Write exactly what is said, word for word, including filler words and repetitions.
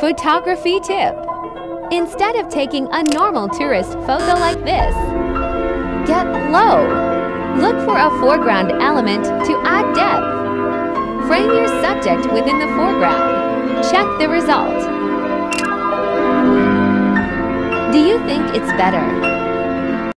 Photography tip. Instead of taking a normal tourist photo like this, get low. Look for a foreground element to add depth. Frame your subject within the foreground. Check the result. Do you think it's better?